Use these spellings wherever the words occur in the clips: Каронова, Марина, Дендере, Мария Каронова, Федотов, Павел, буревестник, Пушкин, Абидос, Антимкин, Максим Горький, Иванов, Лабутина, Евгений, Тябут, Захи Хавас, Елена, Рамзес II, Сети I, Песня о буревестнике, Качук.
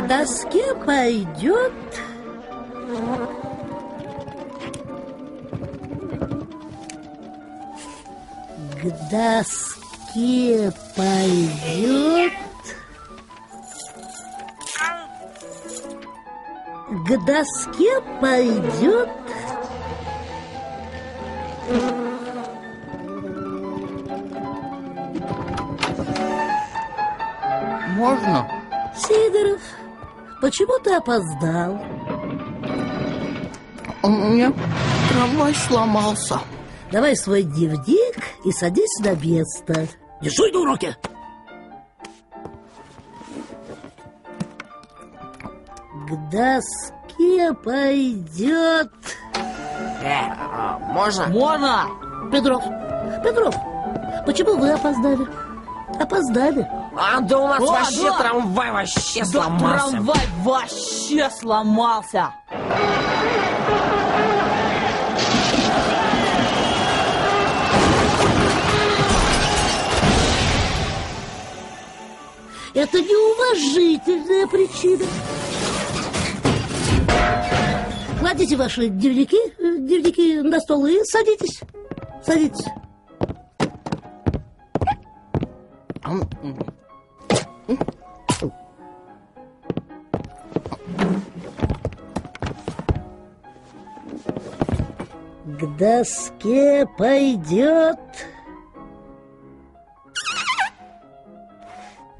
к доске пойдет... К доске пойдет... К доске пойдет... Можно? Сидоров, почему ты опоздал? У меня трамвай сломался. Давай свой дневник и садись на место. Не шуй на уроке! К доске пойдет... можно? Можно! Петров, почему вы опоздали? Да у нас трамвай вообще сломался. Это неуважительная причина. Кладите ваши дневники на стол и садитесь. К доске пойдет...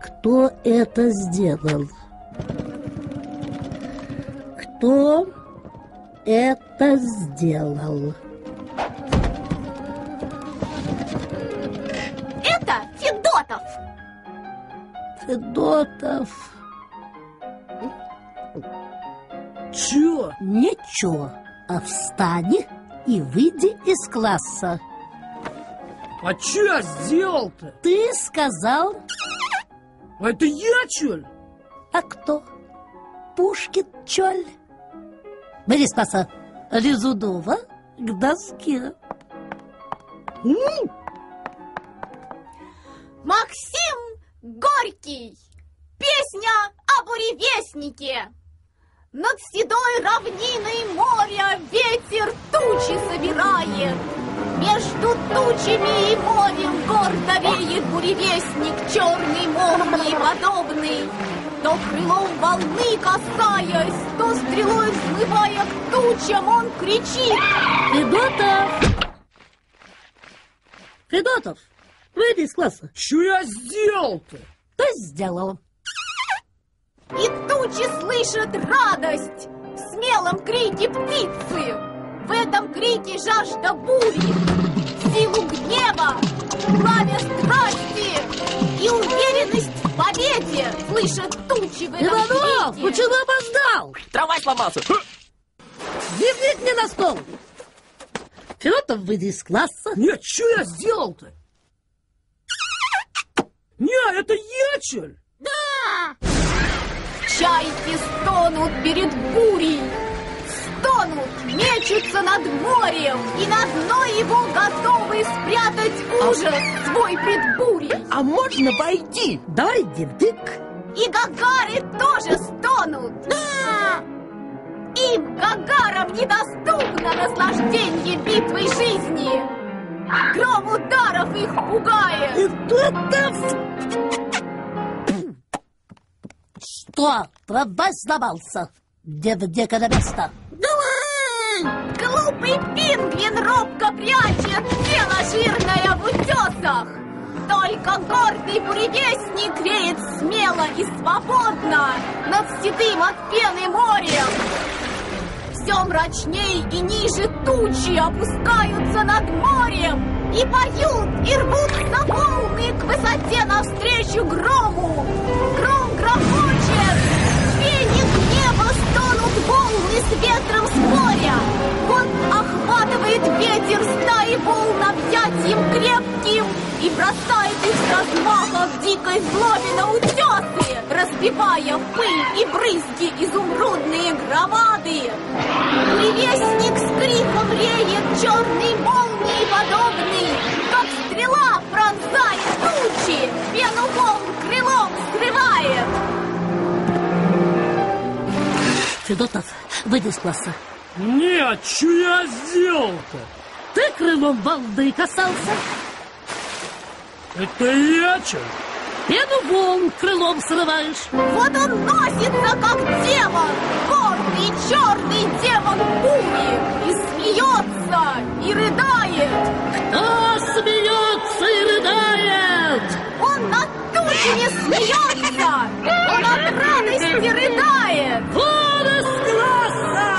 Кто это сделал? Кто это сделал? Это Федотов! Федотов! Чё? Ничего, а встань и выйди из класса. А чё я сделал-то? Ты сказал... А это я, чё ли? А кто? Пушкин, чё ли? Бери с класса Резудова к доске. Максим Горький. Песня о буревестнике. Над седой равниной моря ветер тучи собирает. Между тучами и морем гордо веет буревестник черный, молнии подобный. То крылом волны касаясь, то стрелой взмывая к тучам, он кричит: Федотов! Федотов, выйди из класса. Что я сделал-то? Ты сделал. И тучи слышат радость в смелом крике птицы. В этом крике жажда бури, силу гнева, пламя страсти и уверенность в победе слышат тучи в этом крике. Иванов, почему опоздал? Трамвай сломался. Дневник мне на стол. Федотов, выйди из класса. Нет, что я сделал-то? Нет, это я, чё ли? Да! Чайки стонут перед бурей, стонут, мечутся над морем, и на дно его готовы спрятать ужас свой пред бурей. А можно войти? Давай, дик. И гагары тоже стонут. Да! Им, гагарам, недоступно наслаждение битвой жизни. Гром ударов их пугает. Что? Трамвай сломался. Где-то на место. Глупый пингвин робко прячет тело жирное в утесах. Только гордый буревестник реет смело и свободно над седым от пены морем. Все мрачней и ниже тучи опускаются над морем. И поют, и рвутся волны к высоте навстречу грому. Гром грохочет, пенит небо, стонут волны с ветром с моря. Вот охватывает ветер стаи волн объятием крепким и бросает их с размаха в дикой злобе на утесы, разбивая в пыль и брызги изумрудные громады. Буревестник с криком реет черный молнии подобный, как стрела пронзает тучи, пену волн крылом скрывает. Федотов, выйди из класса. Нет, что я сделал-то? Ты крылом балды касался. Это я что? Пену вон крылом срываешь. Вот он носится, как демон. Горный, черный демон бури. И смеется, и рыдает. Кто смеется и рыдает? Он над тучами смеется. Он от радости рыдает. Вон из класса!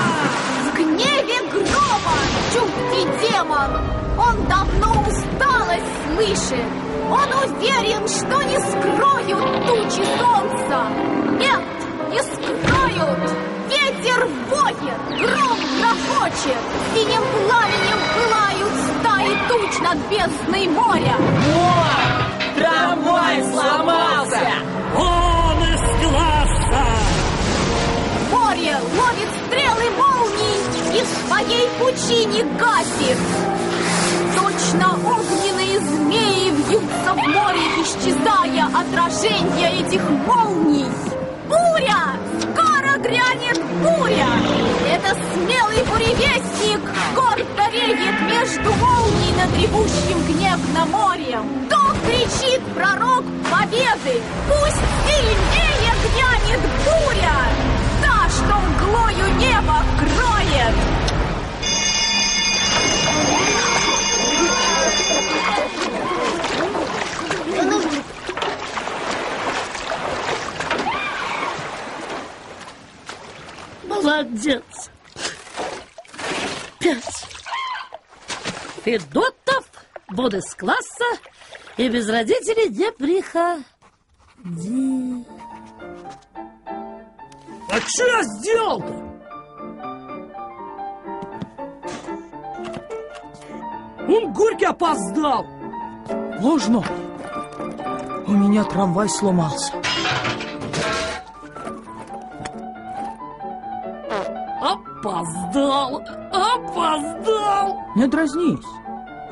В гневе грома чуткий демон. Он давно усталость слышит. Он уверен, что не скроют тучи солнца. Нет, не скроют. Ветер воет, гром грохочет. Синим пламенем пылают стаи туч над бездной моря. О, трамвай сломался! Он из класса! Море ловит стрелы молний и в своей пучине гасит. Точно огненные змеи вьются в море, исчезая отражение этих молний. Буря! Скоро грянет буря! Это смелый буревестник гордо реет между молний над ревущим гневно морем. То кричит пророк победы! Пусть сильнее грянет буря! Та, что мглою небо кроет! Молодец. 5. Федотов вон из класса и без родителей не приходи. А что я сделал-то? Он Горький опоздал. Можно? У меня трамвай сломался. Опоздал! Опоздал! Не дразнись,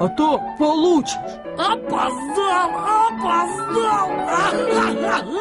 а то получишь. Опоздал! Опоздал!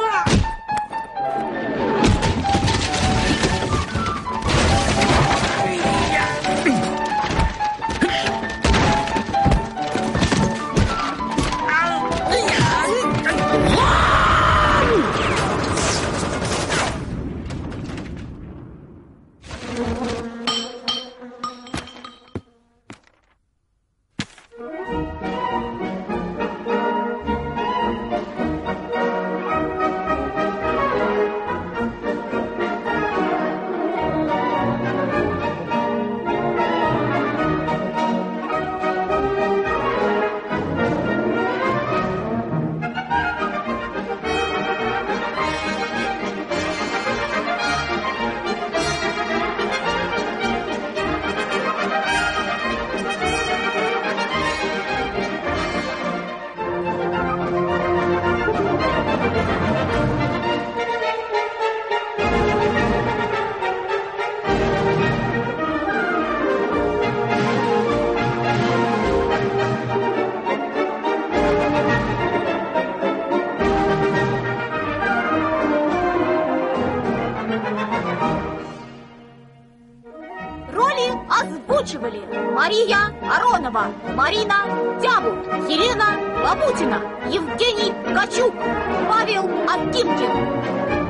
Мария, Каронова, Марина, Тябут, Елена, Лабутина, Евгений, Качук, Павел, Антимкин.